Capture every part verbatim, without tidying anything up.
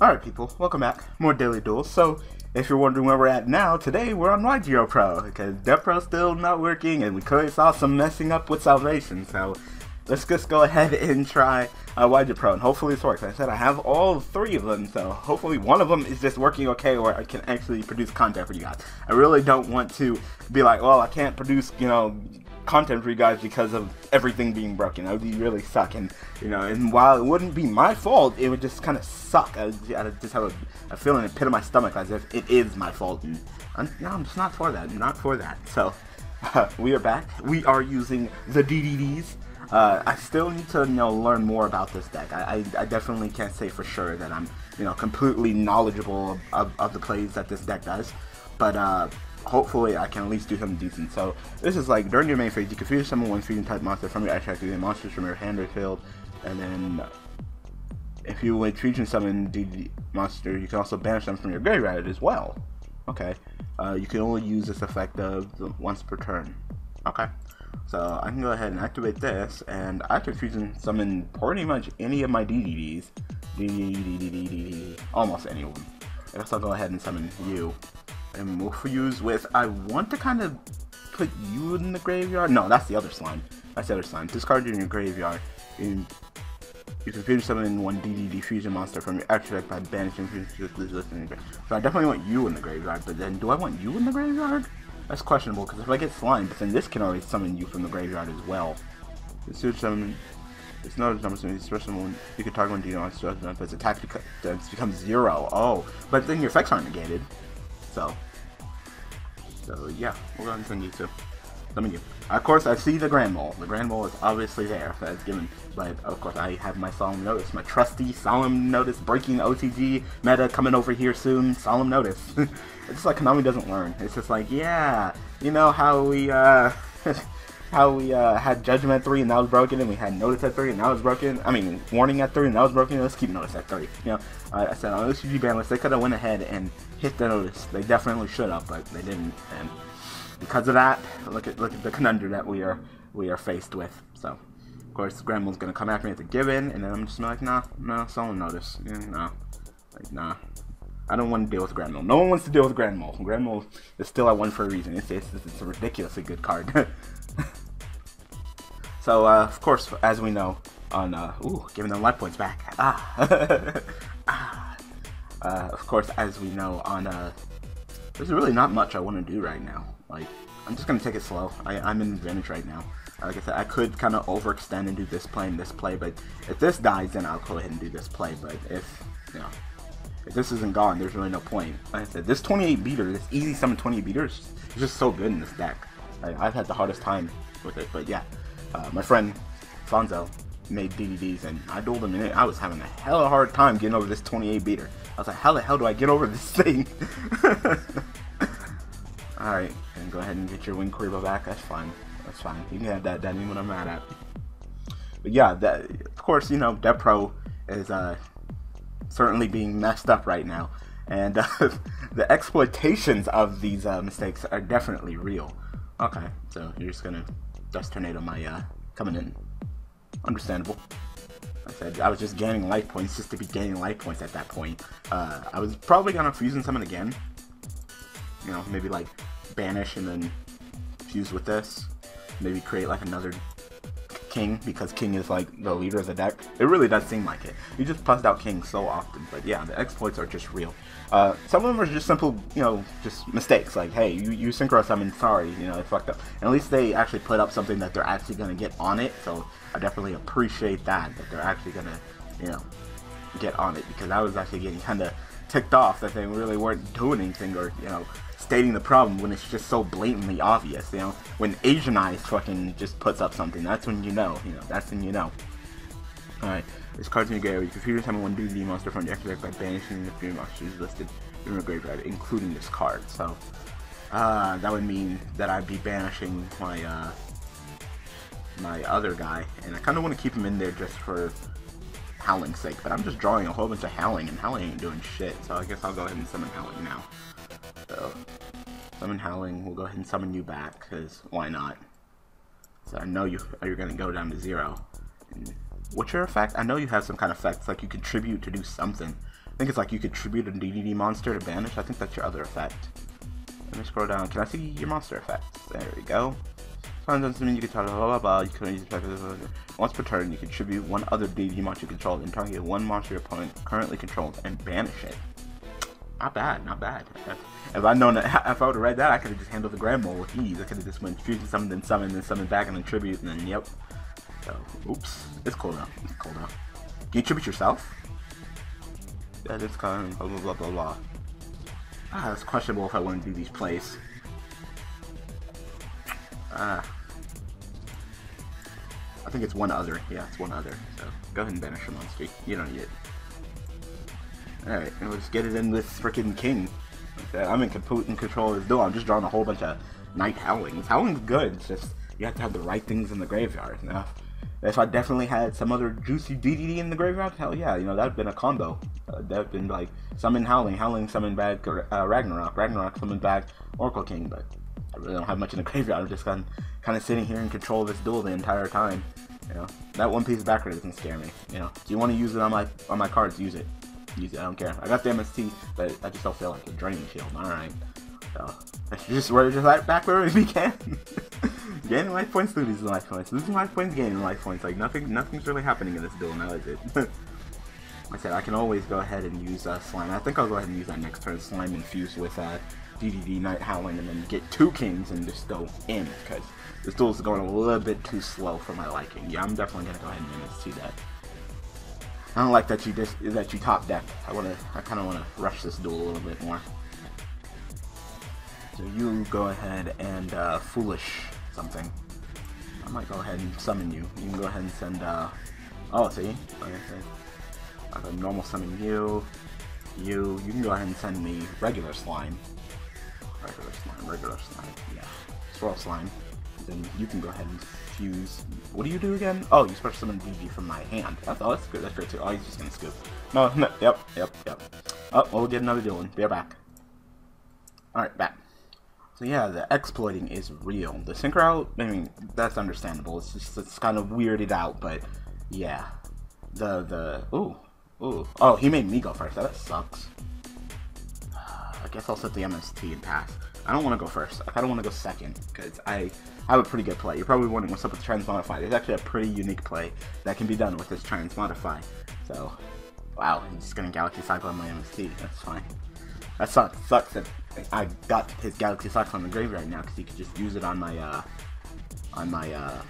Alright people, welcome back. More Daily Duels. So, if you're wondering where we're at now, today we're on Y G O Pro, because DevPro's still not working, and we clearly saw some messing up with Salvation, so let's just go ahead and try uh, Y G O Pro, and hopefully this works. Like I said, I have all three of them, so hopefully one of them is just working okay, or I can actually produce content for you guys. I really don't want to be like, well, I can't produce, you know, content for you guys because of everything being broken. That would be really suck, and you know, and while it wouldn't be my fault, it would just kind of suck. I, I just have a, a feeling in the pit of my stomach as if it is my fault, and I'm, no, I'm just not for that. I'm not for that. So uh, we are back. We are using the D D Ds. Uh, I still need to, you know, learn more about this deck. I, I, I definitely can't say for sure that I'm, you know, completely knowledgeable of, of the plays that this deck does, but uh, hopefully I can at least do something decent. So this is like, during your main phase, you can feature summon one fusion type monster from your extract using monsters from your hand or field, and then if you would fusion summon D D monster, you can also banish them from your graveyard as well. Okay, uh, you can only use this effect of once per turn. Okay, so I can go ahead and activate this, and I can fusion summon pretty much any of my D D Ds, D D D D D D D, almost any of them. I guess I'll go ahead and summon you. And we'll use with, I want to kind of put you in the graveyard. No, that's the other slime. That's the other slime. Discard you in your graveyard. And you can fusion summon one D D D fusion monster from your extract by banishing fusion. So I definitely want you in the graveyard, but then do I want you in the graveyard? That's questionable, because if I get slime, but then this can always summon you from the graveyard as well. It's not summon. It's not a special one. You can target one D D D monster, but its attack becomes zero. Oh, but then your effects aren't negated. So, so yeah, we're going to send you to. Let me do. Of course, I see the Granmole. The Granmole is obviously there, so it's given. But of course, I have my Solemn Notice, my trusty Solemn Notice, breaking O C G meta coming over here soon. Solemn Notice. It's just like Konami doesn't learn. It's just like, yeah, you know how we uh, how we uh, had Judgment at three and that was broken, and we had Notice at three and that was broken. I mean, Warning at three and that was broken. Let's keep Notice at three. You know, uh, I said on O C G ban list, they could have went ahead and hit the Notice. They definitely should have, but they didn't. And because of that, look at look at the conundrum that we are we are faced with. So, of course, Granmole's gonna come at me at the given, and then I'm just like, nah, nah, Solemn Notice, yeah, nah, like nah. I don't want to deal with Granmole. No one wants to deal with Granmole. Granmole is still at one for a reason. It's it's, it's a ridiculously good card. So, uh, of course, as we know, on uh, ooh, giving them life points back. Ah, ah. Uh, of course, as we know, on uh, there's really not much I want to do right now. Like, I'm just gonna take it slow. I, I'm in advantage right now. Like I said, I could kind of overextend and do this play and this play, but if this dies, then I'll go ahead and do this play. But if, you know, if this isn't gone, there's really no point. Like I said, this twenty-eight beater, this easy summon twenty-eight beater is just so good in this deck. Like, I've had the hardest time with it, but yeah. Uh, my friend, Fonzo, made D D Ds, and I dueled him in it. I was having a hell of a hard time getting over this twenty-eight beater. I was like, how the hell do I get over this thing? Alright, and go ahead and get your wing Kuribo back. That's fine. That's fine. You can have that. That ain't what I'm mad at. But yeah, that, of course, you know, DevPro is uh, certainly being messed up right now. And uh, the exploitations of these uh, mistakes are definitely real. Okay, so you're just going to Dust Tornado my uh, Covenant. Understandable. I said I was just gaining life points just to be gaining life points at that point. Uh, I was probably going to fusion summon again. You know, maybe like banish and then fuse with this. Maybe create like another king, because king is like the leader of the deck. It really does seem like it. You just bust out king so often, but yeah, the exploits are just real. Uh, some of them are just simple, you know, just mistakes. Like, hey, you, you synchro summon, sorry, you know, it fucked up. And at least they actually put up something that they're actually gonna get on it, so I definitely appreciate that, that they're actually gonna, you know, get on it, because I was actually getting kinda ticked off that they really weren't doing anything, or, you know, stating the problem when it's just so blatantly obvious. You know, when Asian Eyes fucking just puts up something, that's when you know, you know, that's when you know. Alright, this card's in your graveyard. You can fusion summon one D D D monster from your extract by banishing the three monsters listed in your graveyard, including this card. So, uh, that would mean that I'd be banishing my, uh, my other guy, and I kind of want to keep him in there just for Howling's sake, but I'm just drawing a whole bunch of Howling, and Howling ain't doing shit, so I guess I'll go ahead and summon Howling now. So, summon Howling, we'll go ahead and summon you back, because why not? So I know you, you're going to go down to zero. And what's your effect? I know you have some kind of effects, like you contribute to do something. think it's like you could tribute a D D D monster to banish. I think that's your other effect. Let me scroll down. Can I see your monster effects? There we go. Sometimes you can blah blah blah. You can use once per turn. You can tribute one other D D D monster you control and target one monster your opponent currently controls and banish it. Not bad, not bad. If I known, that, if I would have read that, I could have just handled the Granmole with ease. I could have just went fusion summon, then summon, then summon back, and then tribute, and then yep. So, oops, it's cool now. It's cool now. Can you tribute yourself? That is kind of blah blah blah blah blah. Ah, that's questionable if I want to do these plays. Ah. I think it's one other. Yeah, it's one other. So go ahead and banish your monster. You don't need it. Alright, and we'll just get it in this freaking king. Okay, I'm in complete in control of this duel. I'm just drawing a whole bunch of Knight Howlings. Howling's good, it's just you have to have the right things in the graveyard. Now, if I definitely had some other juicy D D D in the graveyard, hell yeah, you know, that would have been a combo. Uh, that would have been like, summon Howling, Howling summon back uh, Ragnarok, Ragnarok summon back Oracle King, but I really don't have much in the graveyard. I'm just kind of sitting here in control of this duel the entire time. You know, that one piece of backer doesn't scare me. You know, if you want to use it on my, on my cards, use it. Use it, I don't care. I got the M S T, but I just don't feel like a draining shield. Alright. So, just we're just like back wherever we can. Gaining life points, losing life points. Losing life points, gaining life points. Like nothing nothing's really happening in this duel now, is it? Like I said, I can always go ahead and use uh, slime. I think I'll go ahead and use that next turn slime infused with uh D D D Knight Howling and then get two kings and just go in, because this duel is going a little bit too slow for my liking. Yeah, I'm definitely gonna go ahead and M S T that. I don't like that you dis that you top deck. I wanna, I kind of want to rush this duel a little bit more. So you go ahead and uh, foolish something. I might go ahead and summon you. You can go ahead and send. Uh, oh, see, like I said, I can normal summon you. You, you can go ahead and send me regular slime. Regular slime, regular slime. Yeah, swirl slime. Then you can go ahead and fuse. What do you do again? Oh, you special summon D D from my hand. That's, oh, that's good. That's great too. Oh, he's just gonna scoop. No, no. Yep, yep, yep. Oh, we'll get another dueling. We're back. All right, back. So yeah, the exploiting is real. The synchro out. I mean, that's understandable. It's just it's kind of weirded out, but yeah. The the ooh ooh oh he made me go first. That sucks. I guess I'll set the M S T and pass. I don't want to go first. I kind of want to go second because I have a pretty good play. You're probably wondering what's up with the Transmodify. There's actually a pretty unique play that can be done with this Transmodify. So, wow, I'm just going to Galaxy Cycle on my M S T. That's fine. That sucks. Sucks that I got his Galaxy Cycle on the graveyard right now because he could just use it on my, uh, on my, uh,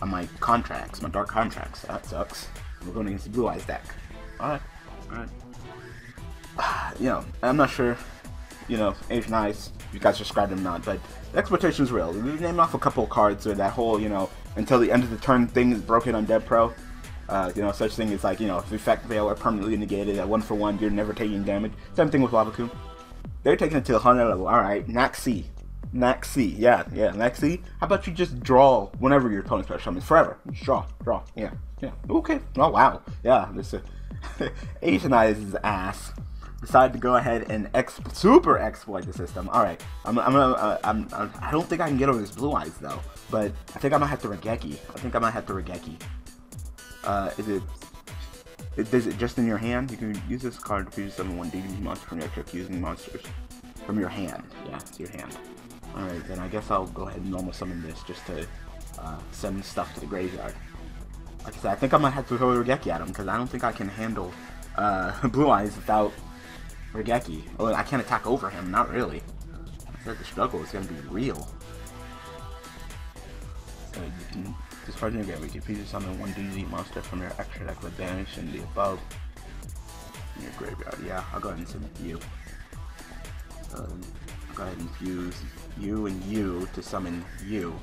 on my contracts, my dark contracts. That sucks. We're going against the Blue-Eyes deck. Alright, alright. You know, I'm not sure. You know, Asian Eyes, you guys subscribe them or not, but the exploitation's real. We named off a couple of cards or that whole, you know, until the end of the turn thing is broken on Dead Pro. Uh, you know, such thing as like, you know, if Effect Veiler permanently negated at one for one, you're never taking damage. Same thing with Lavacoon. They're taking it to the one hundred level. Alright, Naxi. Naxi, yeah, yeah, Naxi. How about you just draw whenever your opponent special summons? Forever. Just draw, draw, yeah, yeah. Okay, oh wow. Yeah, this uh, Asian Eyes is ass. Decided to go ahead and ex super exploit the system. All right, I'm, I'm gonna. Uh, I'm, I'm, I don't think I can get over this Blue-Eyes though. But I think I might have to Regeki. I think I might have to Regeki. Uh, is it? Is it just in your hand? You can use this card to fuse summon one D D D monster from your trick using monsters from your hand. Yeah, it's your hand. All right, then I guess I'll go ahead and normal summon this just to uh, send stuff to the graveyard. Like I said, I think I might have to throw Regeki at him because I don't think I can handle uh, Blue-Eyes without Regeki. Oh, I can't attack over him, not really. I said the struggle is going to be real. So you can discard your gravity. If you just summon one D D monster from your extra deck with banish and the above in your graveyard. Yeah, I'll go ahead and submit you. So I'll go ahead and fuse you and you to summon you.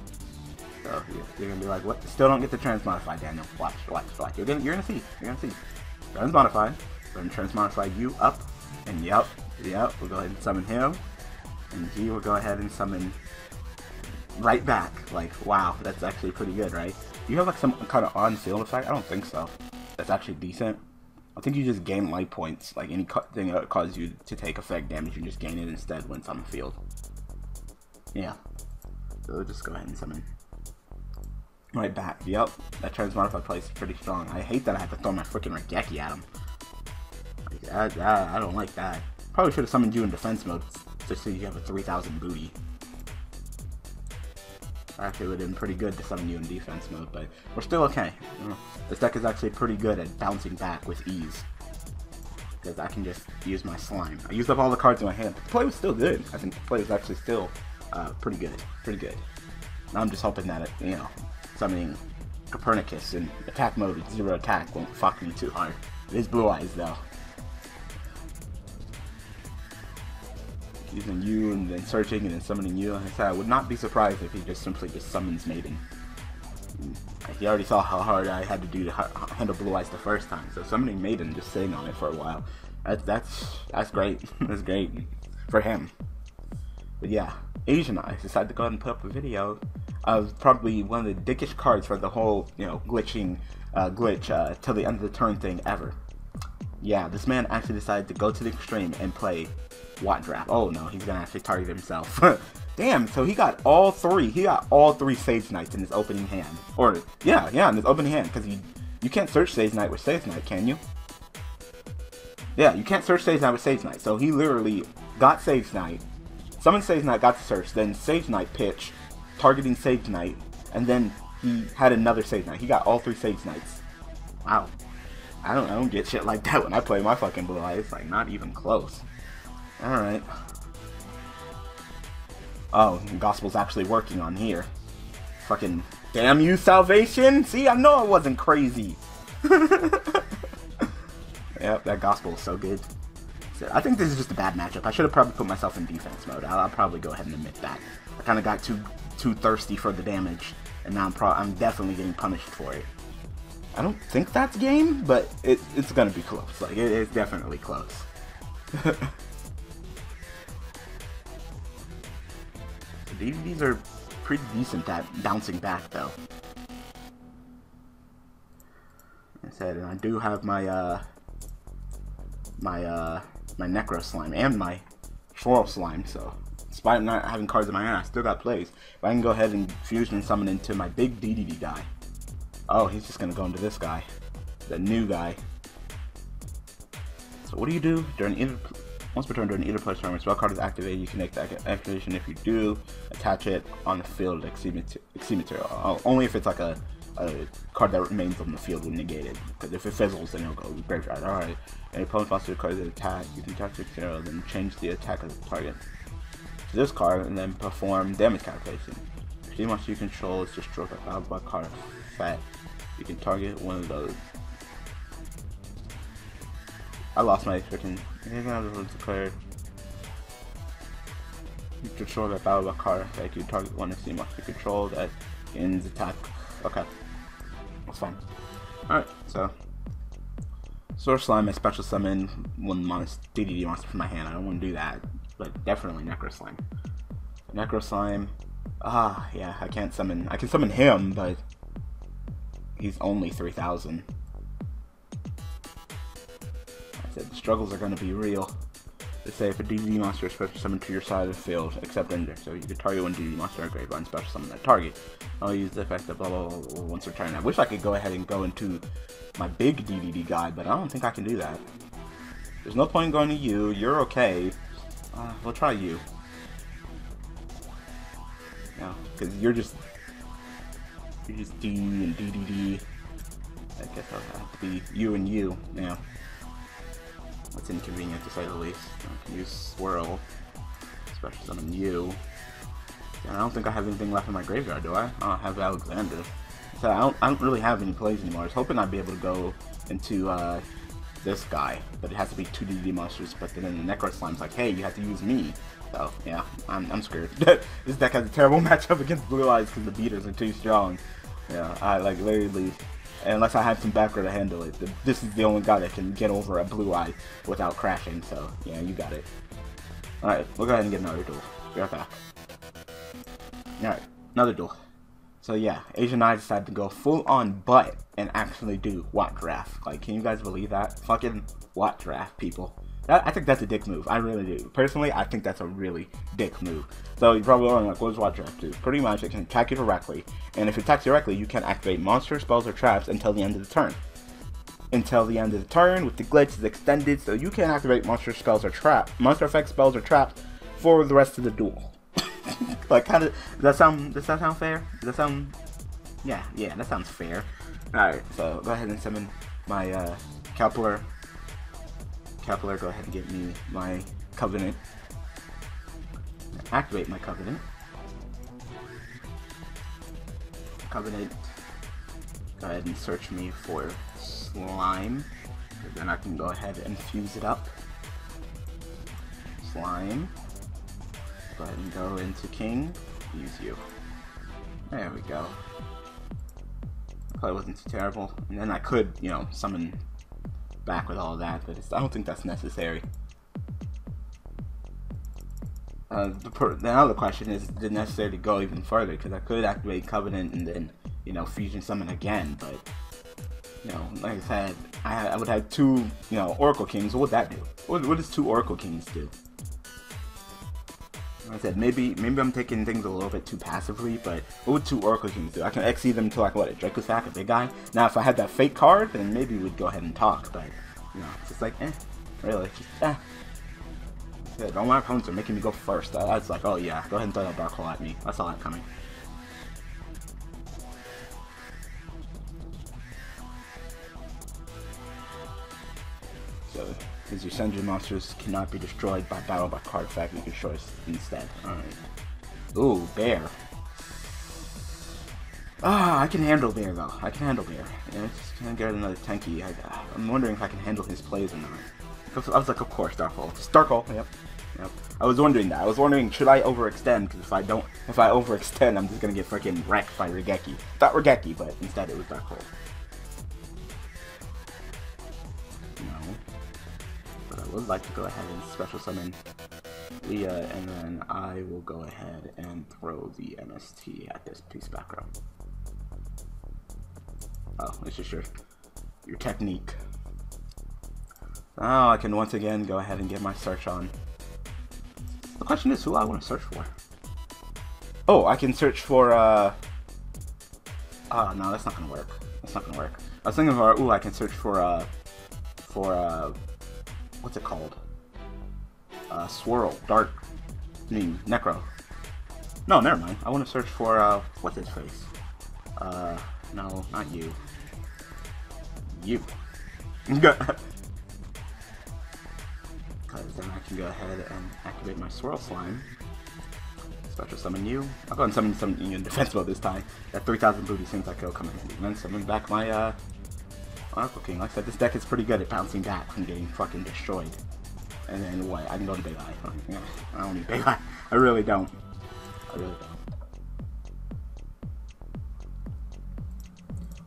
So you're going to be like, what? Still don't get the Transmodify, Daniel. Watch, watch, watch. You're going you're gonna to see. You're going to see. Transmodify. Then Transmodify you up. And yep, yep, we'll go ahead and summon him. And he will go ahead and summon right back. Like, wow, that's actually pretty good, right? Do you have like some kind of on-field effect? I don't think so. That's actually decent. I think you just gain life points. Like any thing that causes you to take effect damage, you just gain it instead when it's on the field. Yeah. So we'll just go ahead and summon right back. Yep, that Transmodify play is pretty strong. I hate that I have to throw my freaking Regeki at him. I, I, I don't like that. Probably should have summoned you in defense mode, just so you have a three thousand booty. Actually, it would have been pretty good to summon you in defense mode, but we're still okay. This deck is actually pretty good at bouncing back with ease, because I can just use my slime. I used up all the cards in my hand, but the play was still good. I think the play was actually still uh, pretty good, pretty good. Now I'm just hoping that, it, you know, summoning Copernicus in attack mode with zero attack won't fuck me too hard. It is Blue-Eyes, though. Using you and then searching and then summoning you. Like I said, I would not be surprised if he just simply just summons Maiden. He already saw how hard I had to do to handle Blue Eyes the first time, so summoning Maiden, just sitting on it for a while, that, that's that's great. That's great for him. But yeah, Asian Eyes decided to go ahead and put up a video of probably one of the dickish cards for the whole, you know, glitching uh, glitch uh, till the end of the turn thing ever. Yeah, this man actually decided to go to the extreme and play Watt Draft. Oh no, he's gonna actually target himself. Damn, so he got all three. He got all three Sage Knights in his opening hand. Or, yeah, yeah, in his opening hand. Because you, you can't search Sage Knight with Sage Knight, can you? Yeah, you can't search Sage Knight with Sage Knight. So he literally got Sage Knight, summoned Sage Knight, got to search, then Sage Knight pitch, targeting Sage Knight, and then he had another Sage Knight. He got all three Sage Knights. Wow. I don't, I don't get shit like that when I play my fucking Blue Eyes. It's like, not even close. Alright. Oh, the gospel's actually working on here. Fucking damn you, Salvation! See, I know I wasn't crazy! Yep, that gospel is so good. So, I think this is just a bad matchup. I should have probably put myself in defense mode. I'll, I'll probably go ahead and admit that. I kind of got too too thirsty for the damage, and now I'm, pro I'm definitely getting punished for it. I don't think that's game, but it, it's gonna be close. Like, it, it's definitely close. These are pretty decent at bouncing back, though. Like I said, and I do have my uh, my uh, my Necro Slime and my Floral Slime, so despite not having cards in my hand, I still got plays. But I can go ahead and fusion and summon into my big D D D guy. Oh, he's just gonna go into this guy, the new guy. So what do you do during either? Once per turn during either player's turn, when spell card is activated, you can make that activation. If you do, attach it on the field, like Cimetero. Oh, only if it's like a, a card that remains on the field will negate it. Because if it fizzles, then it'll go graveyard. Alright. And your opponent lost the card that attack, you can attach Cimetero, then change the attack of the target to this card, and then perform damage calculation. If the monster you control is destroyed by five by card effect, you can target one of those. I lost my freaking. Declared. You control that battle of a card effect. You target one of the monster you control that ends attack. Okay, that's fine. All right, so Source Slime, I special summon one monster, D D D monster from my hand. I don't want to do that, but definitely Necro Slime. Necro Slime. Ah, yeah, I can't summon. I can summon him, but he's only three thousand. The struggles are going to be real. Let's say if a D D monster is special summoned to your side of the field, except ender. So you can target one D D monster or graveyard and special summon that target. I'll use the effect of blah blah blah once per turn. I wish I could go ahead and go into my big D D D guy, but I don't think I can do that. There's no point in going to you. You're okay. Uh, we'll try you. No, because you're just you're just D and D D D. I guess I'll have to be you and you now. That's inconvenient to say the least. I can use Swirl, special summon you. And I don't think I have anything left in my graveyard, do I? I have Alexander. So I don't, I don't really have any plays anymore. I was hoping I'd be able to go into uh, this guy, but it has to be two D D monsters, but then the Necro Slime's like, hey, you have to use me. So, yeah, I'm, I'm screwed. This deck has a terrible matchup against Blue Eyes because the beaters are too strong. Yeah, I like literally... Unless I have some backer to handle it. This is the only guy that can get over a Blue Eye without crashing, so yeah, you got it. Alright, we'll go ahead and get another duel. Be right back. Alright, another duel. So yeah, Asian Knight decided to go full on butt and actually do Watt Draft. Like, can you guys believe that? Fucking Watt Draft, people. That, I think that's a dick move. I really do. Personally, I think that's a really dick move. So you're probably wondering, like, what does Watt Draft do? Pretty much, it can attack you directly. And if it attacks directly, you can activate monster, spells, or traps until the end of the turn. until the end of the turn, with the glitch is extended so you can activate monster spells or traps, monster effect spells or traps for the rest of the duel. Like, kind of, does that sound, does that sound fair? Does that sound, yeah, yeah, that sounds fair. Alright, so go ahead and summon my uh, Calcler. Calcler, go ahead and get me my Covenant. Activate my Covenant. Covenant. Go ahead and search me for slime. Then I can go ahead and fuse it up. Slime. Go ahead and go into King. Use you. There we go. Probably wasn't too terrible. And then I could, you know, summon back with all that, but it's, I don't think that's necessary. Uh, the, per the other question is, is it necessary to go even further? Because I could activate Covenant and then, you know, fusion summon again, but, you know, like I said, I, I would have two, you know, Oracle Kings. What would that do? What, what does two Oracle Kings do? Like I said, maybe maybe I'm taking things a little bit too passively, but what would two Oracle Kings do? I can X E them to, like, what, a Draco Sack, a Big Eye? Now, if I had that fake card, then maybe we'd go ahead and talk, but, you know, it's just like, eh, really, just, eh. Good. All my opponents are making me go first. I, I was like, oh yeah, go ahead and throw that Darkhold at me. I saw that coming. So, since your Sundry monsters cannot be destroyed by battle by card fact, you can destroy instead. Alright. Ooh, bear. Ah, I can handle bear though. I can handle bear. Yeah, I just can't get another tanky. I, I'm wondering if I can handle his plays or not. I was like, of course, Darkhold. Just Darkhold, yep. Yep. I was wondering that. I was wondering, should I overextend? Because if I don't, if I overextend, I'm just gonna get freaking wrecked by Regeki. Not Regeki, but instead it was Darkhold. No. But I would like to go ahead and special summon Leah, and then I will go ahead and throw the M S T at this piece background. Oh, it's just your, your technique. Oh, I can once again go ahead and get my search on. The question is who I want to search for. Oh, I can search for, uh... oh, no, that's not going to work. That's not going to work. I was thinking about, ooh, I can search for, uh... for, uh... what's it called? Uh, Swirl. Dark. I mean, Necro. No, never mind. I want to search for, uh... what's his face? Uh, no, not you. You. Because then I can go ahead and activate my Swirl Slime. Special summon you. I'll go and summon something in defense mode this time. That three thousand booty seems like it'll come in handy. And then summon back my, uh, Oracle King. Like I said, this deck is pretty good at bouncing back from getting fucking destroyed. And then what? I can go to Big Eye. I don't need Big Eye. I really don't. I really don't.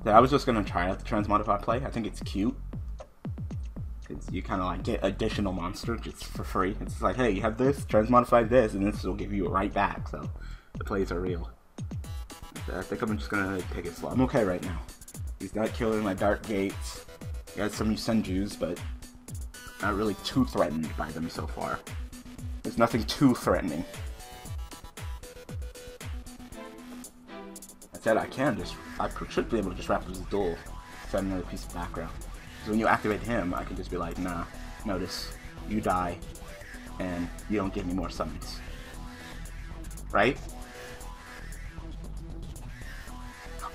Yeah, I was just going to try out the Transmodify play. I think it's cute. Because you kind of like get additional monsters just for free. It's like, hey, you have this, transmodify this, and this will give you it right back. So the plays are real. So I think I'm just gonna take it slow. I'm okay right now. He's not killing my dark gates. He has some Senjus, but not really too threatened by them so far. There's nothing too threatening. I said I can just, I should be able to just wrap this duel. Send another piece of background. So when you activate him, I can just be like, nah, notice, you die, and you don't get any more summons. Right?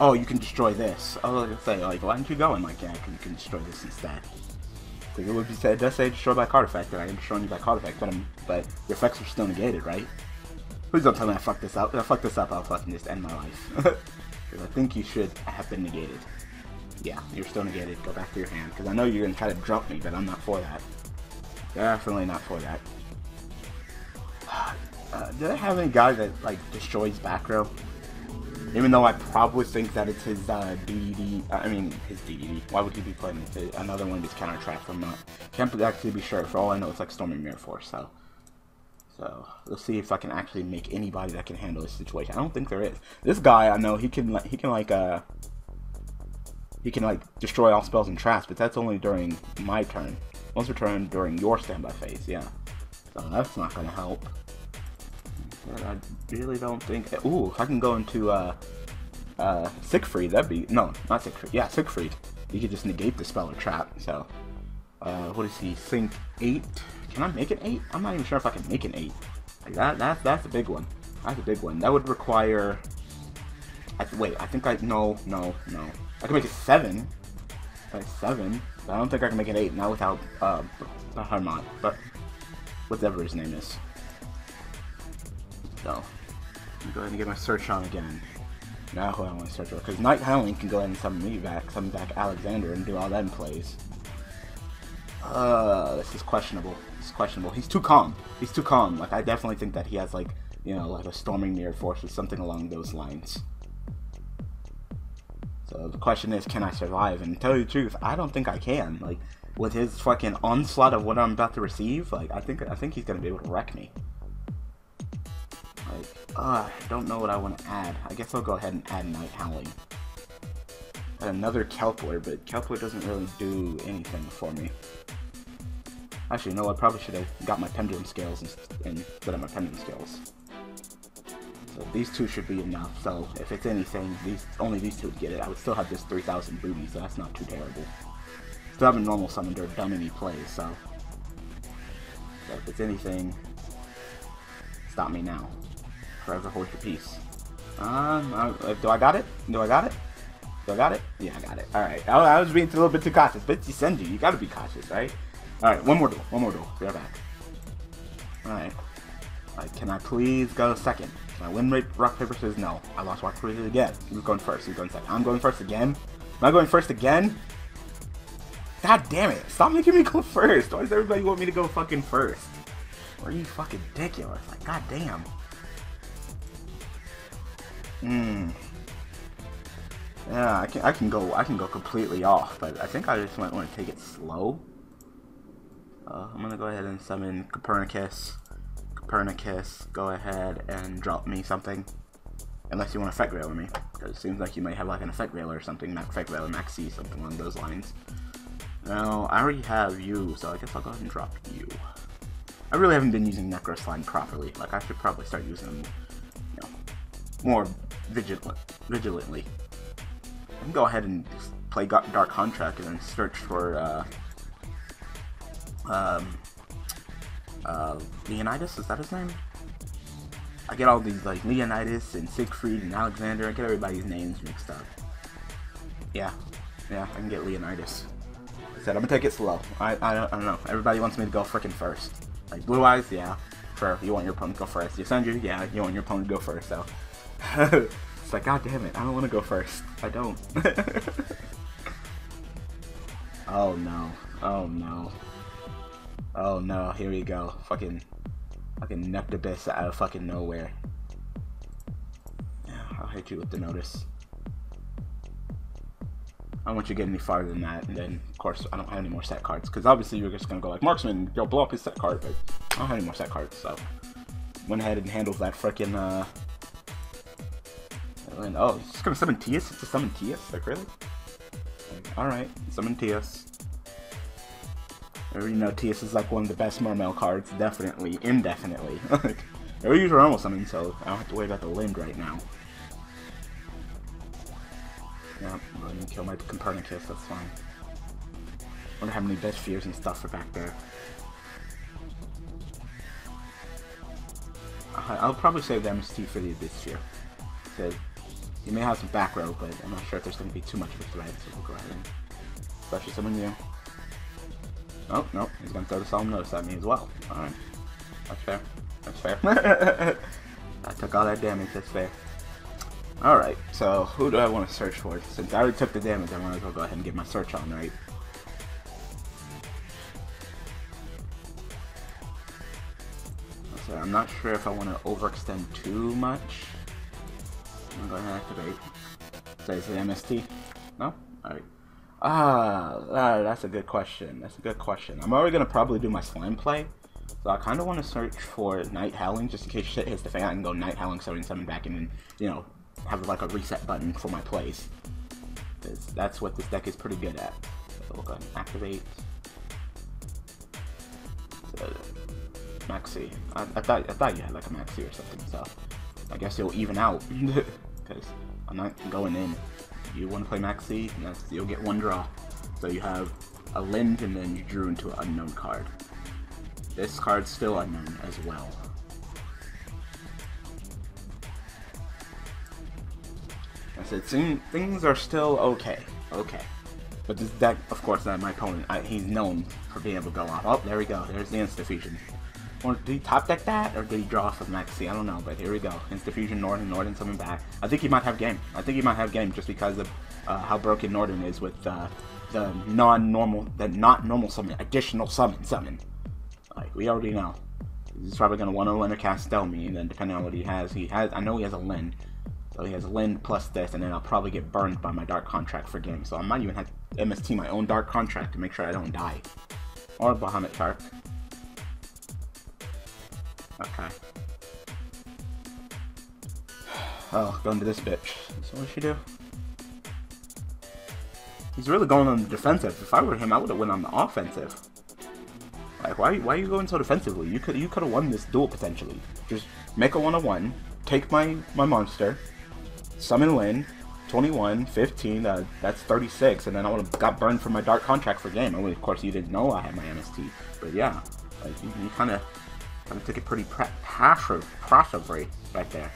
Oh, you can destroy this. Oh, I was say, like, why didn't you go in like that? Yeah, you can destroy this instead. Because it would be said, it does say destroy by card effect, and I am destroying you by card effect, but, I'm, but your effects are still negated, right? Please don't tell me I fucked this up. If I fuck this up, I'll fucking just end my life. Because I think you should have been negated. Yeah, you're still negated. Go back to your hand. Because I know you're going to try to drop me, but I'm not for that. Definitely not for that. Uh, did I have any guy that, like, destroys back row? Even though I probably think that it's his, uh, D D D. I mean, his D D D. Why would he be playing it? Another one of these counter traps? I'm not. Can't actually be sure. For all I know, it's like Storming Mirror Force, so. So, let's see if I can actually make anybody that can handle this situation. I don't think there is. This guy, I know, he can, he can like, uh... he can, like, destroy all spells and traps, but that's only during my turn. Once per turn during your standby phase, yeah. So that's not gonna help. But I really don't think... Ooh, if I can go into, uh... Uh, Siegfried, that'd be... No, not Siegfried. Yeah, Siegfried. you could just negate the spell or trap. So, uh, what is he? Sync eight. Can I make an eight? I'm not even sure if I can make an eight. Like that, that's that's a big one. That's a big one. That would require. I th wait, I think I no no no. I can make a seven. Like seven. But I don't think I can make an eight. Not without uh, not Harmon, but whatever his name is. So, I'm going to go ahead and get my search on again. Now who I want to search for, because Knight Howling can go ahead and summon me back, summon back Alexander, and do all them plays. Uh, this is questionable. This is questionable. He's too calm. He's too calm. Like, I definitely think that he has, like, you know, like a Storming Mirror Force or something along those lines. So the question is, can I survive? And to tell you the truth, I don't think I can. Like, with his fucking onslaught of what I'm about to receive, like, I think I think he's gonna be able to wreck me. Like, uh, I don't know what I want to add. I guess I'll go ahead and add Night Howling. And another Calcler, but Calcler doesn't really do anything for me. Actually, no, I probably should have got my Pendulum Scales and, and put on my Pendulum Scales. So these two should be enough, so if it's anything, these only these two would get it. I would still have this three thousand booty, so that's not too terrible. Still have a normal summon or dumb any plays, so. So if it's anything, stop me now. Forever hold your peace. Um, uh, do I got it? Do I got it? Do I got it? Yeah, I got it. Alright, I, I was being a little bit too cautious, but you send you, you gotta be cautious, right? Alright, one more duel, one more duel. We are back. Alright. Like, can I please go second? Can I win rock, paper, scissors? No. I lost rock, paper, scissors again. He was going first, he was going second. I'm going first again? Am I going first again? God damn it, stop making me go first. Why does everybody want me to go fucking first? Are you fucking ridiculous? Like, god damn. Hmm. Yeah, I can I can go I can go completely off, but I think I just might want to take it slow. Uh, I'm gonna go ahead and summon Copernicus. Copernicus, go ahead and drop me something, unless you want to Effect Veiler me, because it seems like you might have like an Effect Veiler or something, not Effect Veiler, Maxi, something along those lines. Now I already have you, so I guess I'll go ahead and drop you. I really haven't been using Necro Slime properly. Like, I should probably start using them, you know, more vigilant, vigilantly. I can go ahead and just play Dark Contract and then search for uh, um, uh, Leonidas. Is that his name? I get all these like Leonidas and Siegfried and Alexander. I get everybody's names mixed up. Yeah, yeah, I can get Leonidas. I said I'm gonna take it slow. I I don't, I don't know. Everybody wants me to go frickin' first. Like, Blue-Eyes, yeah, sure, you want your opponent to go first. Alexander, yeah, you want your opponent to go first, so. It's like, god damn it, I don't want to go first. I don't. Oh no, oh no. Oh no, here we go. Fucking, fucking Nectabis out of fucking nowhere. I'll hit you with the notice. I don't want you to get any farther than that, and then, of course, I don't have any more set cards, because obviously you're just going to go like, Marksman, yo, blow up his set card, but I don't have any more set cards, so. Went ahead and handled that frickin', uh... and, oh, he's just going to summon Tias? It's a summon Tias? Like, really? Like, alright, summon Tias. I already know Tias is like one of the best Marmel cards, definitely, indefinitely. Like, I already use normal summon, so I don't have to worry about the limb right now. Yeah, I'm gonna kill my Copernicus, that's fine. Wonder how many best fears and stuff are back there. I'll probably save the M S T for the this year. So you may have some back row, but I'm not sure if there's gonna be too much of a threat, so we'll go ahead and especially someone new. Oh, no, he's gonna throw the Solemn Notice at me as well. Alright. That's fair. That's fair. I took all that damage, that's fair. Alright, so who do I want to search for? Since I already took the damage, I might as well go ahead and get my search on, right? So I'm not sure if I want to overextend too much. I'm going to activate. So is it M S T? No? Alright. Ah, uh, that's a good question. That's a good question. I'm already going to probably do my slime play. So I kind of want to search for Night Howling, just in case shit hits the fan. I can go Night Howling, summon something back, and then, you know, have like a reset button for my plays. Cause that's what this deck is pretty good at. So we'll go ahead and activate. So, Maxi. I, I thought I thought you had like a Maxi or something, so I guess you'll even out. Because I'm not going in. you want to play Maxi, yes, you'll get one draw. So you have a land and then you drew into an unknown card. This card's still unknown as well. I said things are still okay, okay. But this deck, of course, that my opponent, I, he's known for being able to go off. Oh, there we go. There's the InstaFusion. Or did he top deck that, or did he draw off of Maxi? I don't know, but here we go. InstaFusion, Norden, Norden, coming back. I think he might have game. I think he might have game just because of uh, how broken Norden is with uh, the non-normal, the not normal summon, additional summon, summon. Like we already know, he's probably gonna want to win or cast Delmi, and then depending on what he has, he has. I know he has a Lin, so he has a Lin plus this, and then I'll probably get burned by my Dark Contract for game. So I might even have to M S T my own Dark Contract to make sure I don't die, or Bahamut Tark. Okay. Oh, going to this bitch. So what does she do? He's really going on the defensive. If I were him, I would have went on the offensive. Like, why, why are you going so defensively? You could you could have won this duel, potentially. Just make a one oh one, take my, my monster, summon Lin, twenty-one, fifteen, uh, that's thirty-six, and then I would have got burned for my Dark Contract for game. I mean, of course, you didn't know I had my M S T, but yeah. Like, you, you kind of... I took it pretty passive, passively right there.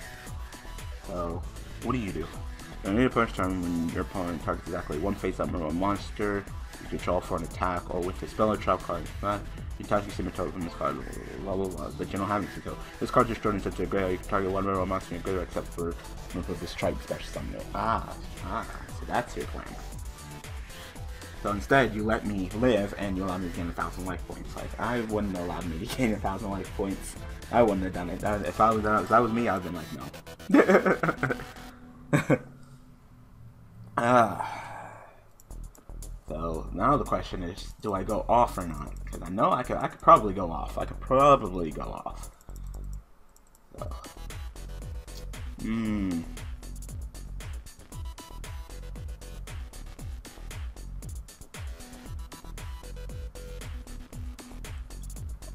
So, what do you do? You need to push time when your opponent targets exactly one face-up number one monster. You control for an attack, or with the spell or trap card. Uh, you target your Cimetero from this card, blah blah blah. But you don't have it to go. This card is destroyed into the graveyard. You can target one number one monster in your graveyard except for one of the strike special summon. Ah, ah. So that's your plan. So instead, you let me live, and you allow me to gain a thousand life points. Like, I wouldn't have allowed me to gain a thousand life points. I wouldn't have done it. That, if I was if that was me, I would have been like, no. uh, so now the question is, do I go off or not? Because I know I could. I could probably go off. I could probably go off. Hmm. So.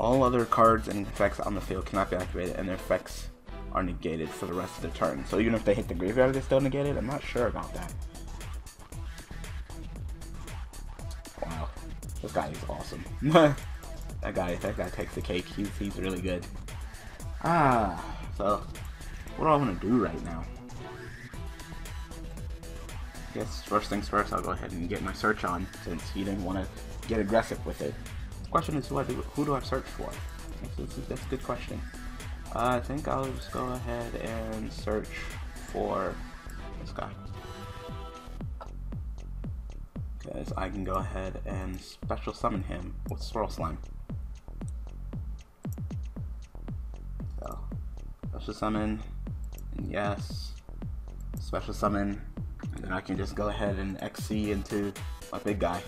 All other cards and effects on the field cannot be activated, and their effects are negated for the rest of the turn. So even if they hit the graveyard, they're still negated? I'm not sure about that. Wow. This guy is awesome. that guy that guy takes the cake. He's, he's really good. Ah, so what do I want to do right now? I guess first things first, I'll go ahead and get my search on, since he didn't want to get aggressive with it. Question is, who, I do, who do I search for? That's, that's, that's a good question. Uh, I think I'll just go ahead and search for this guy. Because I can go ahead and special summon him with Swirl Slime. So, special summon, and yes, special summon, and then I can just go ahead and X C into my big guy.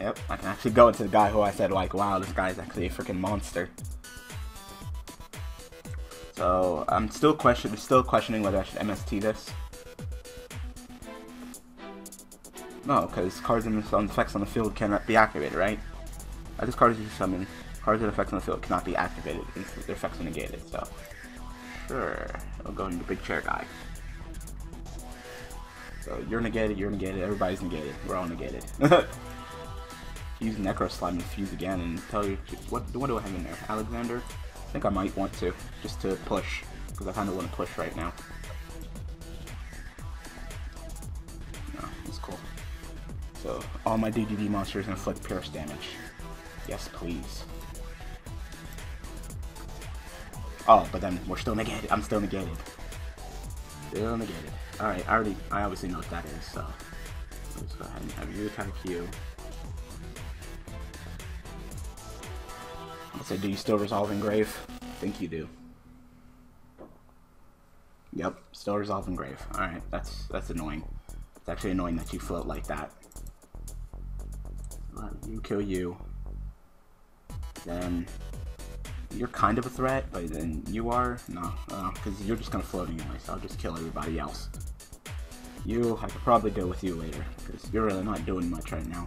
Yep, I can actually go into the guy who I said, like, wow, this guy is actually a freaking monster. So, I'm still, question still questioning whether I should M S T this. No, because cards and effects on the field cannot be activated, right? I just cards you summon. Cards and effects on the field cannot be activated. Their effects are negated, so. Sure, I'll go into the big chair guy. So, you're negated, you're negated, everybody's negated. We're all negated. Use Necro Slime and fuse again, and tell you what, what do I have in there? Alexander? I think I might want to, just to push, because I kind of want to push right now. No, that's cool. So all my D D D monsters inflict pierce damage. Yes, please. Oh, but then we're still negated. I'm still negated. Still negated. All right, I already, I obviously know what that is. So let's go ahead and have you attack you. So do you still resolve Engrave? I think you do. Yep, still resolve Engrave. Alright, that's that's annoying. It's actually annoying that you float like that. Let you kill you. Then you're kind of a threat, but then you are? No, because uh, you're just going to float anyway, so I'll just kill everybody else. You, I could probably deal with you later, because you're really not doing much right now.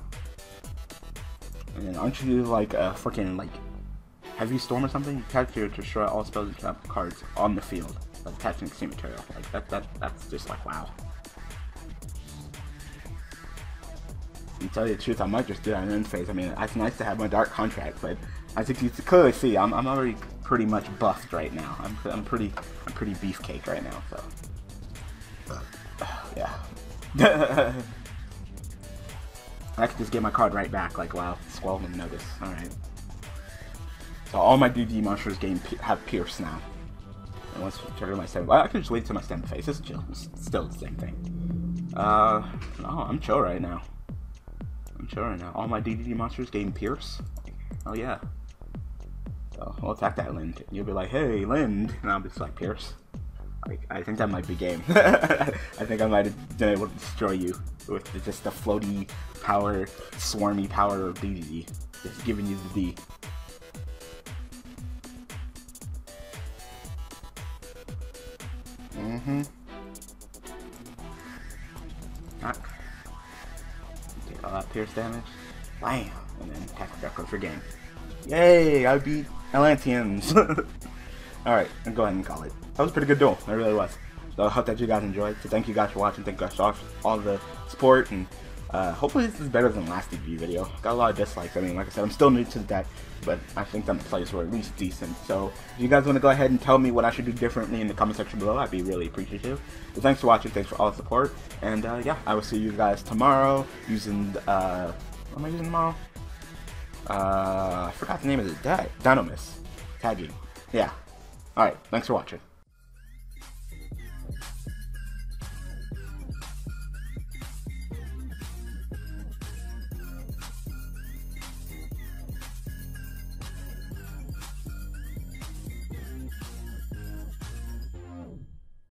And then aren't you like a freaking like Heavy Storm or something? You catch you to destroy all spells and trap cards on the field, like attaching Cimetero. Like that, that, that's just like wow. to tell you the truth, I might just do it on an end phase. I mean, it's nice to have my dark contract, but as you can clearly see, I'm, I'm already pretty much buffed right now. I'm, I'm pretty, I'm pretty beefcake right now. So, yeah. I can just get my card right back. Like, wow, Solemn Notice. All right. So all my D D monsters game have Pierce now. And once I trigger my stem, well, I can just wait till my stem phase. It's chill. It's still the same thing. Uh, no, I'm chill right now. I'm chill right now. All my D D monsters game Pierce. Oh yeah. So I'll attack that Lind. You'll be like, hey, Lind, and I'll be like, Pierce. Like, I think that might be game. I think I might have been able to destroy you with the, just the floaty power, swarmy power of D D D. Just giving you the D. Mm-hmm. Knock. Take all that Pierce damage. Bam! And then attack the Darkhold for game. Yay! I beat Atlanteans! Alright, I'm go ahead and call it. That was a pretty good duel. It really was. So I hope that you guys enjoyed. So thank you guys for watching. Thank you guys for all the support. And uh, hopefully this is better than the last D D video. Got a lot of dislikes. I mean, like I said, I'm still new to the deck, but I think that my players were at least decent. So if you guys want to go ahead and tell me what I should do differently in the comment section below, I'd be really appreciative. So thanks for watching. Thanks for all the support. And uh, yeah, I will see you guys tomorrow using... Uh, what am I using tomorrow? Uh, I forgot the name of the deck. Dynamis. Tagging. Yeah. Alright, thanks for watching.